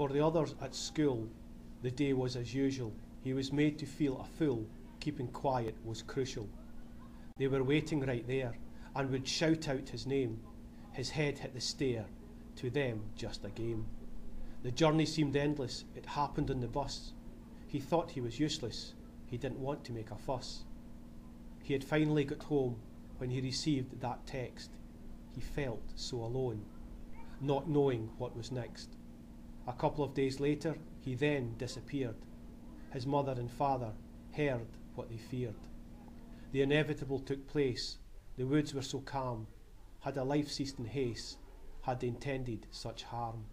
For the others at school, the day was as usual. He was made to feel a fool. Keeping quiet was crucial. They were waiting right there and would shout out his name. His head hit the stair. To them, just a game. The journey seemed endless. It happened on the bus. He thought he was useless. He didn't want to make a fuss. He had finally got home when he received that text. He felt so alone, not knowing what was next. A couple of days later, he then disappeared. His mother and father heard what they feared. The inevitable took place. The woods were so calm. Had a life ceased in haste? Had they intended such harm?